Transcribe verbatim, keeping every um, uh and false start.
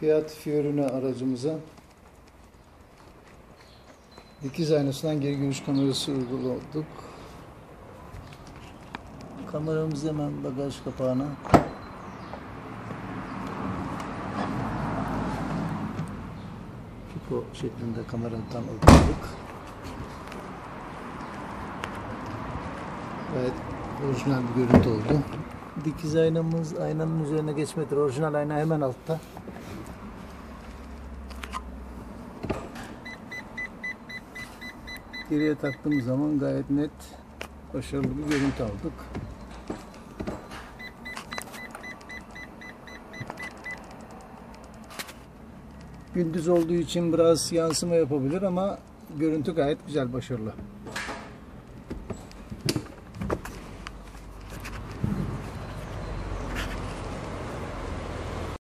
Fiat Fiorino aracımıza dikiz aynasından geri görüş kamerası uyguladık. Kameramızı hemen bagaj kapağına Tipo şeklinde kameradan uyguladık. Gayet orijinal bir görüntü oldu. Dikiz aynamız aynanın üzerine geçmektedir. Orijinal ayna hemen altta. Geriye taktığımız zaman gayet net, başarılı bir görüntü aldık. Gündüz olduğu için biraz yansıma yapabilir ama görüntü gayet güzel, başarılı.